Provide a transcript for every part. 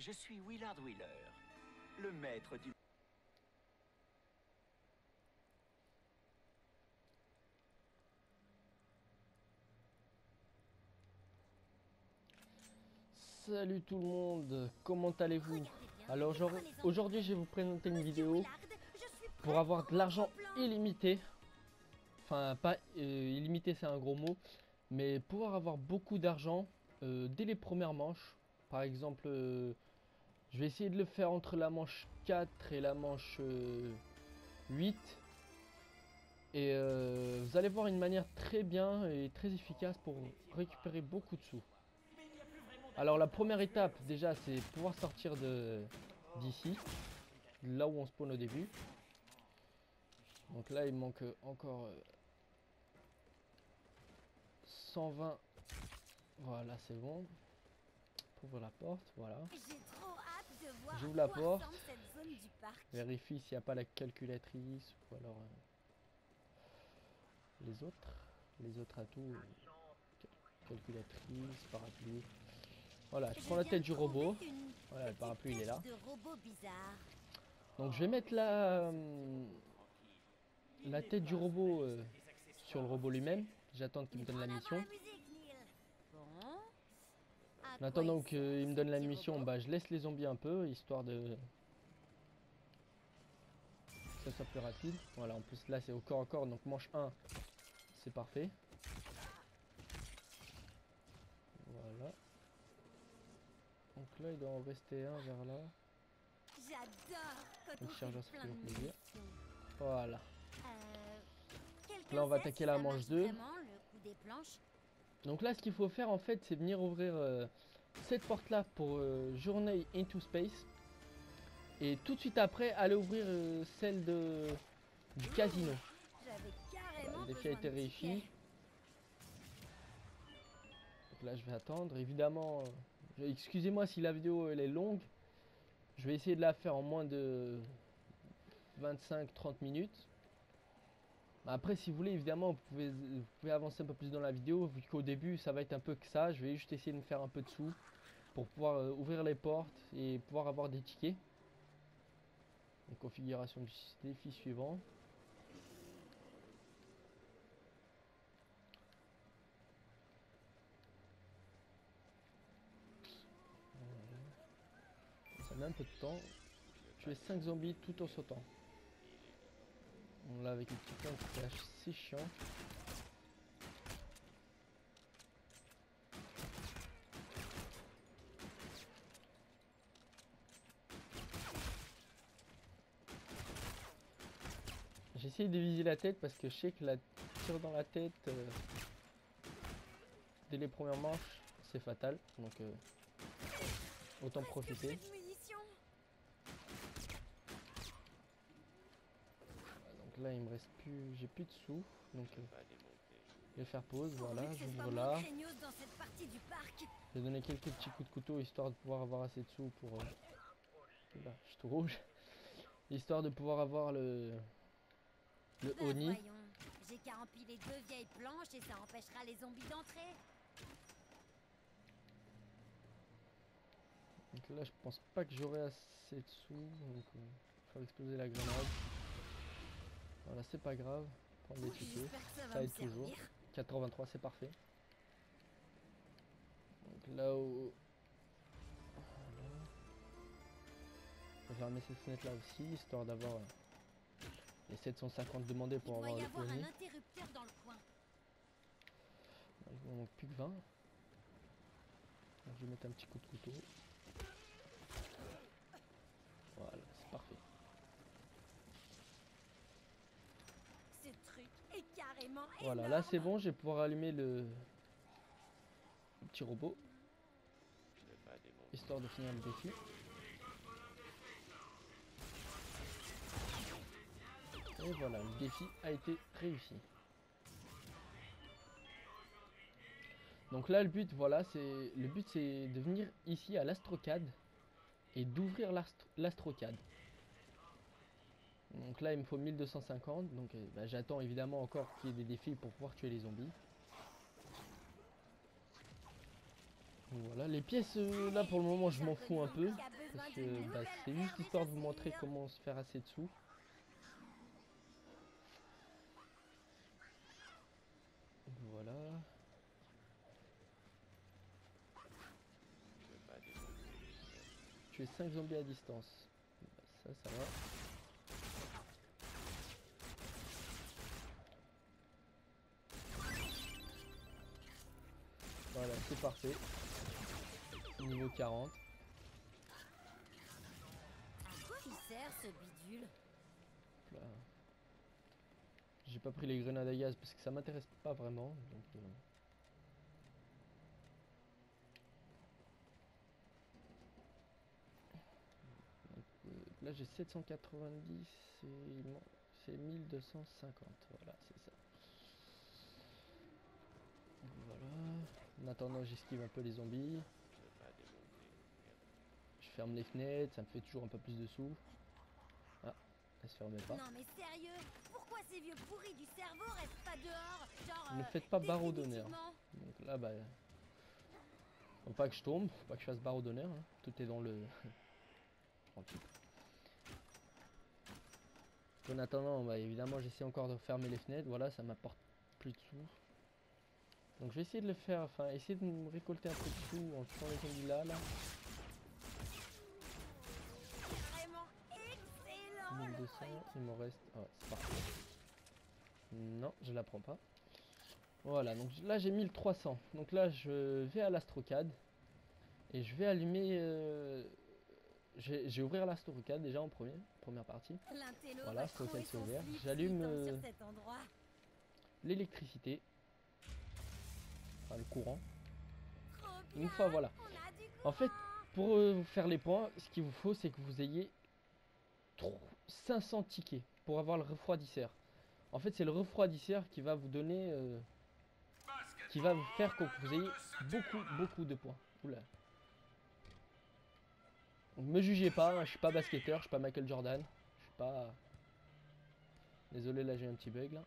Je suis Willard Wheeler, le maître du... Salut tout le monde, comment allez-vous? Alors aujourd'hui je vais vous présenter une vidéo pour avoir de l'argent illimité. Enfin pas illimité, c'est un gros mot, mais pouvoir avoir beaucoup d'argent dès les premières manches. Par exemple je vais essayer de le faire entre la manche 4 et la manche 8. Et vous allez voir une manière très bien et très efficace pour récupérer beaucoup de sous. Alors la première étape déjà c'est pouvoir sortir d'ici, là où on spawn au début. Donc là il manque encore 120, voilà c'est bon. Pour ouvrir la porte, voilà. J'ouvre la porte, vérifie s'il n'y a pas la calculatrice ou alors les autres atouts, calculatrice, parapluie. Voilà, je prends la tête du robot. Voilà, le parapluie il est là. Donc je vais mettre la tête du robot sur le robot lui-même. J'attends qu'il me donne la mission. En attendant qu'il me donne la mission, bah je laisse les zombies un peu, histoire de... que ça soit plus rapide. Voilà, en plus là c'est au corps à corps, donc manche 1, c'est parfait. Voilà. Donc là il doit en rester un vers là. J'adore chargeur, ça fait plaisir. Voilà. Là on va attaquer la manche 2. Donc là ce qu'il faut faire en fait c'est venir ouvrir cette porte là pour Journey into space. Et tout de suite après aller ouvrir celle du casino. Voilà, le défi a été réussi. Donc là je vais attendre évidemment. Excusez-moi si la vidéo elle est longue, je vais essayer de la faire en moins de 25-30 minutes. Après si vous voulez évidemment vous pouvez avancer un peu plus dans la vidéo, vu qu'au début ça va être un peu que ça. Je vais juste essayer de me faire un peu de sous pour pouvoir ouvrir les portes et pouvoir avoir des tickets. Donc, configuration du défi suivant. Ça met un peu de temps. Tuer 5 zombies tout en sautant. On l'a avec une petite plante qui cache, c'est chiant. J'essaye de viser la tête parce que je sais que la tire dans la tête dès les premières manches c'est fatal, donc autant profiter. Là il me reste plus, j'ai plus de sous, donc je vais faire pause. Voilà, j'ouvre là, je vais donner quelques petits coups de couteau histoire de pouvoir avoir assez de sous pour là, je suis tout rouge, histoire de pouvoir avoir le Oni. J'ai qu'à empiler deux vieilles planches et ça empêchera les zombies d'entrer. Donc là je pense pas que j'aurai assez de sous, donc faire exploser la grenade. Voilà, c'est pas grave, prendre des tickets, ça aide toujours. 83, c'est parfait. Donc là où... Voilà. Je vais remettre cette fenêtre là aussi, histoire d'avoir les 750 demandés pour avoir le poignet. Il manque plus que 20. Donc, je vais mettre un petit coup de couteau. Voilà, c'est parfait. Voilà, là c'est bon, je vais pouvoir allumer le petit robot, histoire de finir le défi. Et voilà, le défi a été réussi. Donc là le but, voilà, c'est le but, c'est de venir ici à l'astrocade et d'ouvrir l'astrocade. Donc là il me faut 1250, donc bah, j'attends évidemment encore qu'il y ait des défis pour pouvoir tuer les zombies. Voilà, les pièces, là pour le moment je m'en fous un peu, parce que bah, c'est juste histoire de vous montrer comment se faire assez de sous. Voilà. Tuer 5 zombies à distance. Ça, ça va. Voilà, c'est parfait. Niveau 40. À quoi il sert ce bidule? J'ai pas pris les grenades à gaz parce que ça m'intéresse pas vraiment. Donc, là j'ai 790 et c'est 1250. Voilà, c'est ça. Voilà. En attendant, j'esquive un peu les zombies. Je ferme les fenêtres, ça me fait toujours un peu plus de sous. Ah, elle se fermait pas. Non mais sérieux, pourquoi ces vieux pourris du cerveau restent pas dehors? Genre, ne faites pas barreau d'honneur. Donc là, bah, faut pas que je tombe, faut pas que je fasse barreau d'honneur. Hein. Tout est dans le. Tranquille. En attendant, bah, évidemment, j'essaie encore de fermer les fenêtres. Voilà, ça m'apporte plus de sous. Donc je vais essayer de le faire, enfin essayer de me récolter un peu de sous en tuant les zombies là. Carrément excellent. 1200, il m'en reste. Ah ouais, c'est parfait. Non, je la prends pas. Voilà, donc là j'ai 1300. Donc là je vais à l'astrocade. Et je vais allumer. J'ai ouvert l'astrocade déjà en première partie. Voilà, l'astrocade s'est ouvert. J'allume l'électricité. Le courant une fois. Voilà, en fait pour faire les points, ce qu'il vous faut c'est que vous ayez 500 tickets pour avoir le refroidisseur. En fait c'est le refroidisseur qui va vous donner qui va vous faire que vous ayez beaucoup de points. Oula, me jugez pas, hein, je suis pas basketteur, je suis pas Michael Jordan, je suis pas, désolé, là j'ai un petit bug là.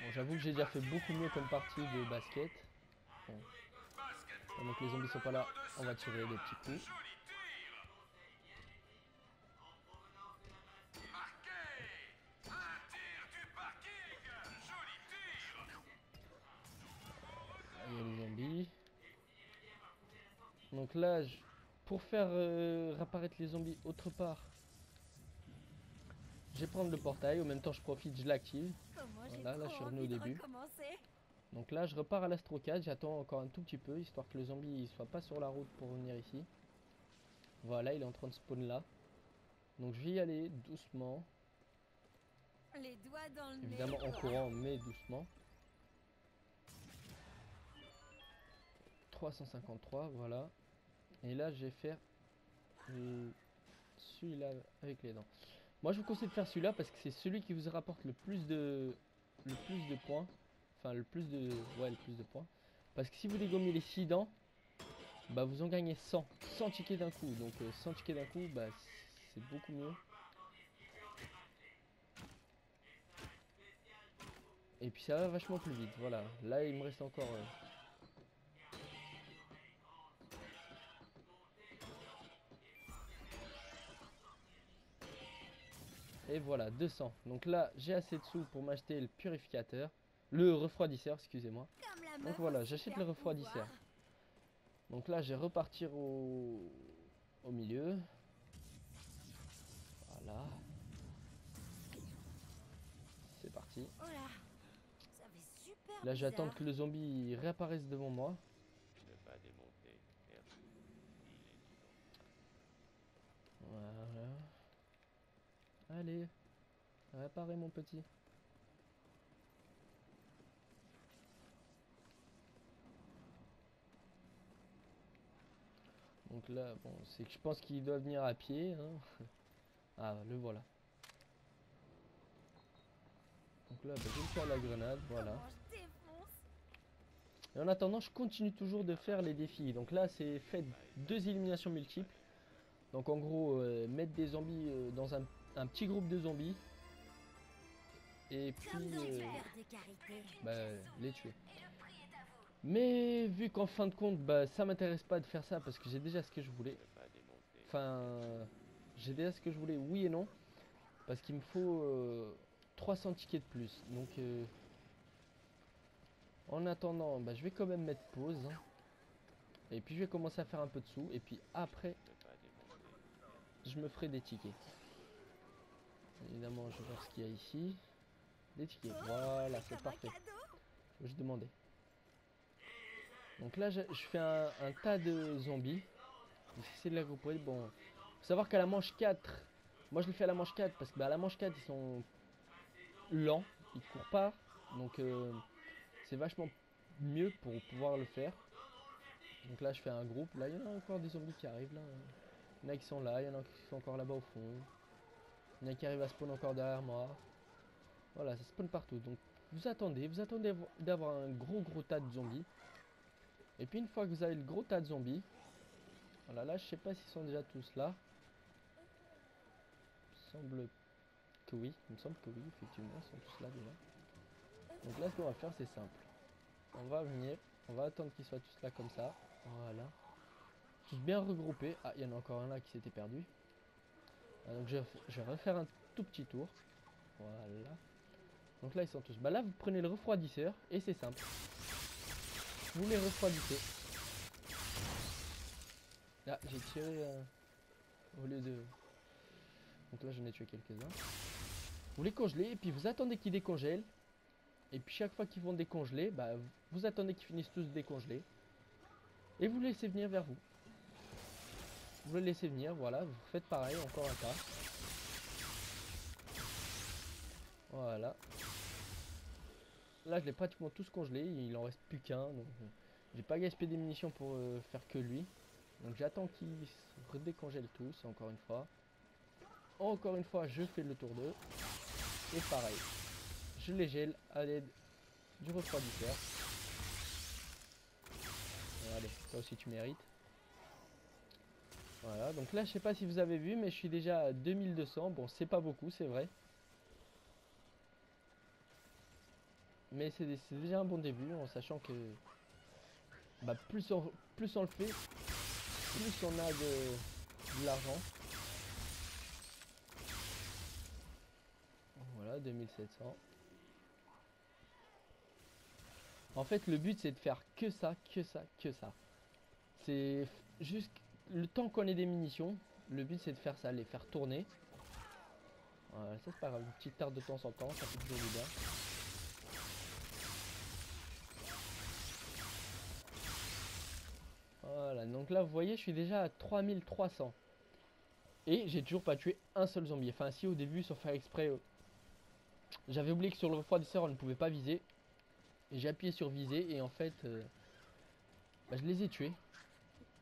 Bon, j'avoue que j'ai déjà fait beaucoup mieux comme partie de basket. Bon. Pendant que les zombies sont pas là, on va tirer des petits coups. Il y a les zombies. Donc là, pour faire réapparaître les zombies autre part, je vais prendre le portail, en même temps je profite, je l'active. Voilà, là je suis revenu au début. Donc là je repars à l'astrocade, j'attends encore un tout petit peu, histoire que le zombie il soit pas sur la route pour venir ici. Voilà, il est en train de spawn là. Donc je vais y aller doucement. Les doigts dans le nez. Évidemment en courant, mais doucement. 353, voilà. Et là je vais faire celui-là avec les dents. Moi je vous conseille de faire celui-là parce que c'est celui qui vous rapporte le plus de points. Enfin le plus de points. Parce que si vous dégommez les 6 dents, bah vous en gagnez 100. 100 tickets d'un coup. Donc 100 tickets d'un coup, bah c'est beaucoup mieux. Et puis ça va vachement plus vite. Voilà. Là il me reste encore. Et voilà, 200. Donc là, j'ai assez de sous pour m'acheter le purificateur. Le refroidisseur, excusez-moi. Donc voilà, j'achète le refroidisseur. Donc là, je vais repartir au milieu. Voilà. C'est parti. Là, j'attends que le zombie réapparaisse devant moi. Voilà. Allez, réparer mon petit. Donc là, bon, c'est que je pense qu'il doit venir à pied. Hein. Ah, le voilà. Donc là, bah, je vais faire la grenade, voilà. Et en attendant, je continue toujours de faire les défis. Donc là, c'est fait 2 éliminations multiples. Donc en gros, mettre des zombies dans un petit groupe de zombies et puis bah, les tuer. Mais vu qu'en fin de compte, bah, ça m'intéresse pas de faire ça parce que j'ai déjà ce que je voulais. Enfin, j'ai déjà ce que je voulais, oui et non. Parce qu'il me faut 300 tickets de plus. Donc, en attendant, bah, je vais quand même mettre pause. Hein. Et puis, je vais commencer à faire un peu de sous. Et puis, après, je me ferai des tickets. Évidemment, je vais voir ce qu'il y a ici. Des tickets. Voilà, c'est parfait. Je demandais. Donc là, je fais un tas de zombies. C'est de la grouperie. Bon, faut savoir qu'à la manche 4, moi je le fais à la manche 4 parce que bah, à la manche 4 ils sont lents, ils courent pas. Donc c'est vachement mieux pour pouvoir le faire. Donc là, je fais un groupe. Là, il y en a encore des zombies qui arrivent. Là. Il y en a qui sont là, il y en a qui sont encore là-bas au fond. Il y en a qui arrivent à spawn encore derrière moi. Voilà, ça spawn partout. Donc vous attendez d'avoir un gros tas de zombies. Et puis une fois que vous avez le gros tas de zombies, voilà, là je sais pas s'ils sont déjà tous là. Il me semble que oui, effectivement, ils sont tous là déjà. Donc là, ce qu'on va faire, c'est simple. On va venir, on va attendre qu'ils soient tous là comme ça. Voilà. Tous bien regroupés. Ah, il y en a encore un là qui s'était perdu. Alors, donc je vais refaire un tout petit tour. Voilà. Donc là, ils sont tous. Bah là, vous prenez le refroidisseur et c'est simple. Vous les refroidissez. Là, j'ai tiré au lieu de... Donc là, j'en ai tué quelques-uns. Vous les congelez et puis vous attendez qu'ils décongèlent. Et puis chaque fois qu'ils vont décongeler, bah, vous attendez qu'ils finissent tous de décongeler. Et vous les laissez venir vers vous. Vous les laissez venir, voilà. Vous faites pareil, encore un tas. Voilà. Là je l'ai pratiquement tous congelé, il en reste plus qu'un, donc j'ai pas gaspillé des munitions pour faire que lui. Donc j'attends qu'ils se redécongèlent tous, encore une fois. Encore une fois, je fais le tour d'eux. Et pareil, je les gèle à l'aide du refroidisseur. Allez, toi aussi tu mérites. Voilà, donc là je sais pas si vous avez vu, mais je suis déjà à 2200, bon c'est pas beaucoup, c'est vrai. Mais c'est déjà un bon début en sachant que bah, plus on le fait, plus on a de l'argent. Voilà, 2700. En fait, le but c'est de faire que ça, que ça, que ça. C'est juste le temps qu'on ait des munitions. Le but c'est de faire ça, les faire tourner. Voilà, ça c'est pas grave, une petite tarte de temps en temps, ça fait toujours du bien. Voilà, donc là vous voyez je suis déjà à 3300 et j'ai toujours pas tué un seul zombie. Enfin si, au début sans faire exprès j'avais oublié que sur le refroidisseur on ne pouvait pas viser et j'ai appuyé sur viser et en fait bah, je les ai tués.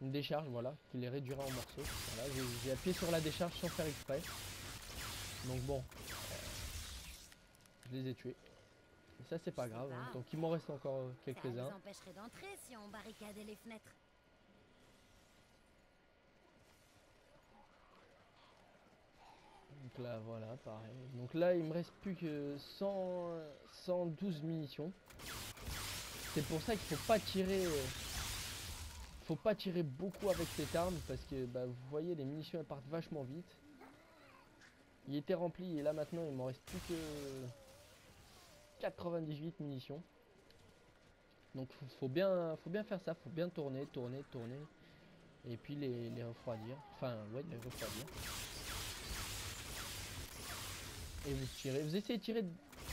Une décharge, voilà, qui les réduira en morceaux. Voilà, j'ai appuyé sur la décharge sans faire exprès, donc bon je les ai tués. Et ça c'est pas grave, hein. Donc il m'en reste encore quelques-uns. Ça nous empêcherait d'entrer si on barricadait les fenêtres. Donc là voilà, pareil. Donc là il me reste plus que 112 munitions. C'est pour ça qu'il faut pas tirer beaucoup avec cette arme parce que bah, vous voyez les munitions elles partent vachement vite. Il était rempli et là maintenant il m'en reste plus que 98 munitions. Donc faut bien faire ça, faut bien tourner et puis les refroidir. Enfin ouais, les refroidir. Et vous tirez, vous essayez de tirer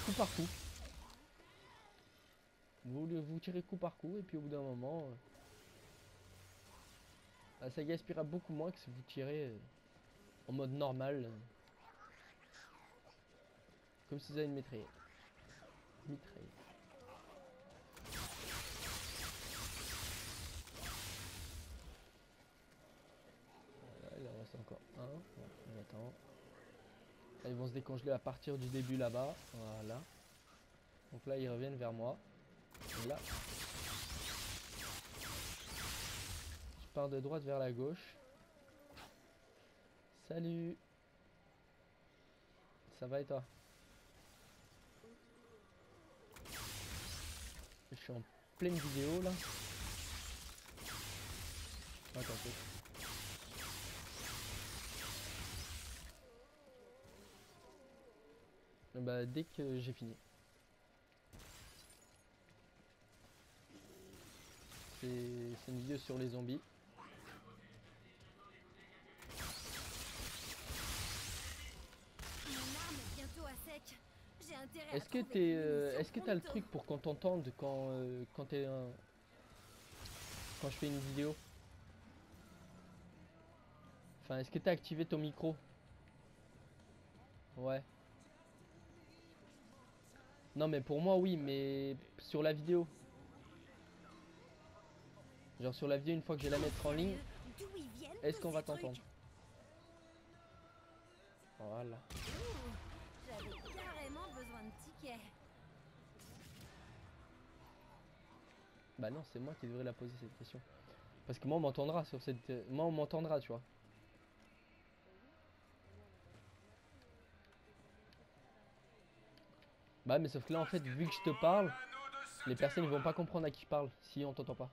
coup par coup. Vous tirez coup par coup et puis au bout d'un moment, bah, ça gaspillera beaucoup moins que si vous tirez en mode normal. Comme si vous avez une mitraillette. Voilà, il en reste encore un. On attend. Là, ils vont se décongeler à partir du début là-bas. Voilà. Donc là, ils reviennent vers moi. Et là, je pars de droite vers la gauche. Salut. Ça va et toi? Je suis en pleine vidéo là. Attends un peu. Bah dès que j'ai fini. C'est une vidéo sur les zombies. Est-ce que t'es, est-ce que t'as le truc pour qu'on t'entende quand quand je fais une vidéo? Enfin, est-ce que t'as activé ton micro? Ouais. Non, mais pour moi oui, mais sur la vidéo. Genre sur la vidéo, une fois que je vais la mettre en ligne, est-ce qu'on va t'entendre? Voilà. J'avais carrément besoin de tickets. Bah non, c'est moi qui devrais la poser cette question. Parce que moi on m'entendra sur cette... Moi on m'entendra, tu vois. Bah mais sauf que là en fait, vu que je te parle, les personnes ne vont pas comprendre à qui je parle si on t'entend pas.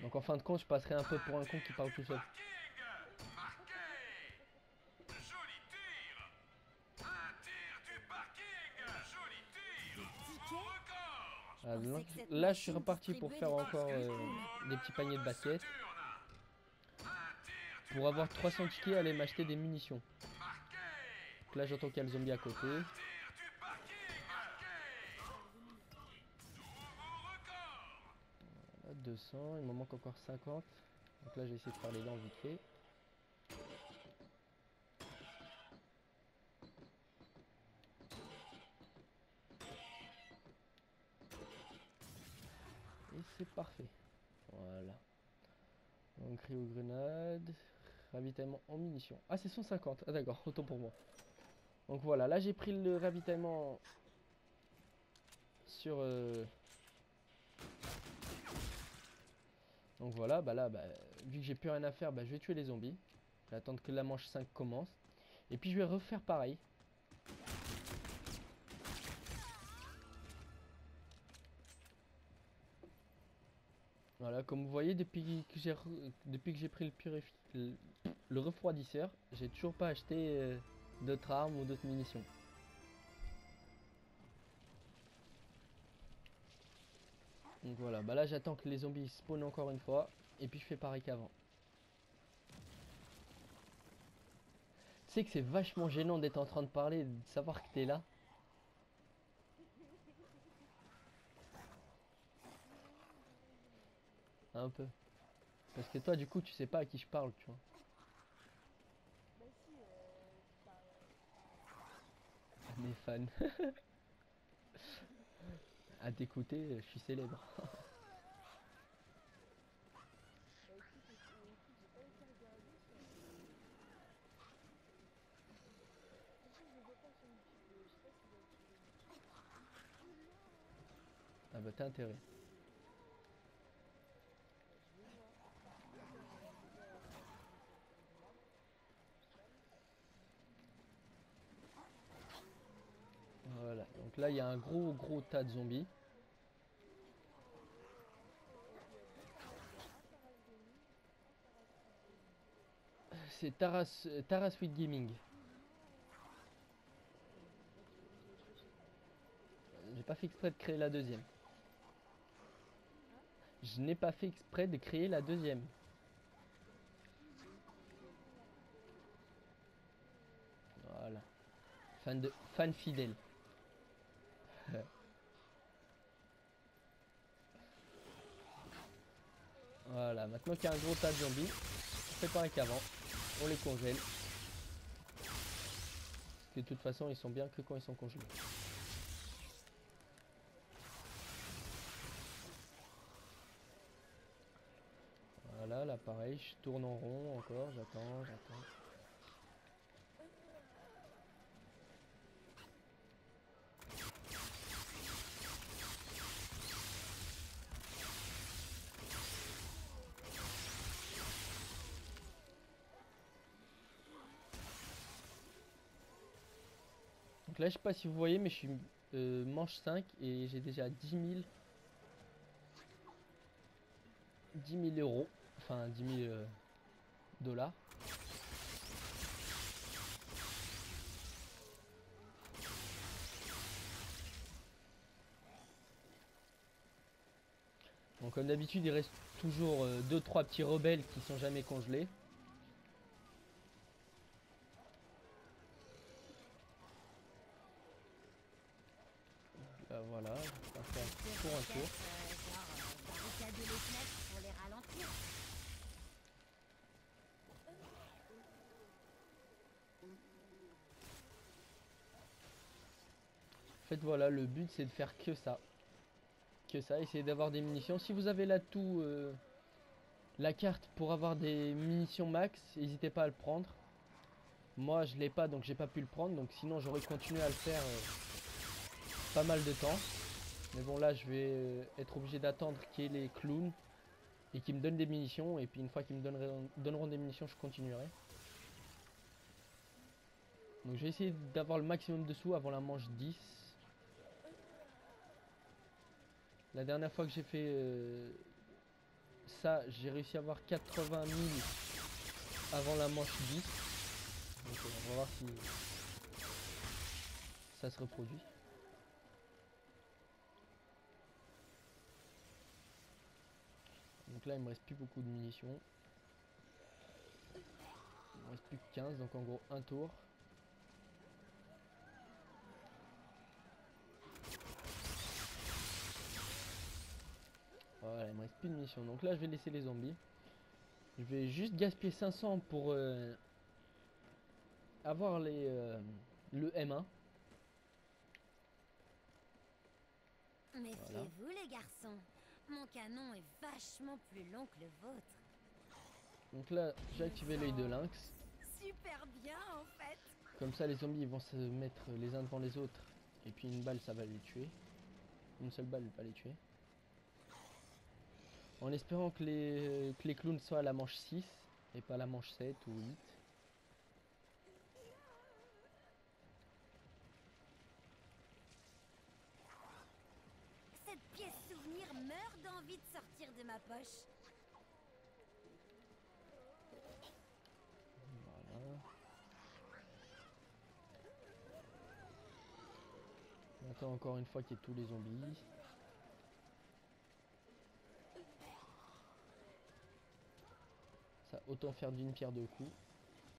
Donc en fin de compte, je passerai un peu pour un con qui parle tout seul. Ah, donc, là je suis reparti pour faire encore des petits paniers de basket. Pour avoir 300 tickets, aller m'acheter des munitions. Donc là j'entends qu'il y a le zombie à côté. Voilà, 200, il me manque encore 50. Donc là j'ai essayé de faire les dents vite fait. C'est parfait. Voilà. Donc cryogrenade, ravitaillement en munitions. Ah c'est 150. Ah d'accord, autant pour moi. Donc voilà, là j'ai pris le ravitaillement sur Donc voilà, bah là vu que j'ai plus rien à faire, bah je vais tuer les zombies. Je vais attendre que la manche 5 commence et puis je vais refaire pareil. Voilà, comme vous voyez, depuis que j'ai pris le refroidisseur, j'ai toujours pas acheté d'autres armes ou d'autres munitions. Donc voilà, bah là j'attends que les zombies spawnent encore une fois, et puis je fais pareil qu'avant. Tu sais que c'est vachement gênant d'être en train de parler et de savoir que t'es là. Un peu. Parce que toi, du coup, tu sais pas à qui je parle, tu vois. À mes fans. À t'écouter, je suis célèbre. Ah bah t'as intérêt. Voilà, donc là il y a un gros tas de zombies. C'est Ta-Race-WeeD Gaming. J'ai pas fait exprès de créer la deuxième. Je n'ai pas fait exprès de créer la deuxième. Voilà. Fan fidèle. Voilà, maintenant qu'il y a un gros tas de zombies, on fait pareil qu'avant, on les congèle. Parce que de toute façon, ils sont bien que quand ils sont congelés. Voilà, là pareil, je tourne en rond encore, j'attends. Donc là je sais pas si vous voyez mais je suis manche 5 et j'ai déjà 10 000 10 000 €, enfin 10 000 $. Donc comme d'habitude, il reste toujours 2-3 petits rebelles qui sont jamais congelés. Là, voilà, on va faire tour à tour. En fait voilà, le but c'est de faire que ça. Essayez d'avoir des munitions. Si vous avez l'atout, la carte pour avoir des munitions max, n'hésitez pas à le prendre. Moi je l'ai pas, donc j'ai pas pu le prendre, donc sinon j'aurais continué à le faire pas mal de temps. Mais bon, là je vais être obligé d'attendre qu'il y ait les clowns et qu'ils me donnent des munitions, et puis une fois qu'ils me donneront des munitions, je continuerai. Donc je vais essayer d'avoir le maximum de sous avant la manche 10. La dernière fois que j'ai fait ça, j'ai réussi à avoir 80 000 avant la manche 10. Donc on va voir si ça se reproduit. Donc là, il me reste plus beaucoup de munitions. Il me reste plus que 15, donc en gros un tour. Voilà, il me reste plus de munitions. Donc là, je vais laisser les zombies. Je vais juste gaspiller 500 pour avoir les, le M1. Méfiez-vous les garçons. Mon canon est vachement plus long que le vôtre. Donc là, j'ai activé l'œil de lynx. Super bien en fait. Comme ça, les zombies ils vont se mettre les uns devant les autres. Et puis une balle, ça va les tuer. Une seule balle va les tuer. En espérant que les clowns soient à la manche 6 et pas à la manche 7 ou 8. Cette pièce souvenir meurt d'envie de sortir de ma poche. Voilà. On attend encore une fois qu'il y ait tous les zombies. Autant faire d'une pierre deux coups.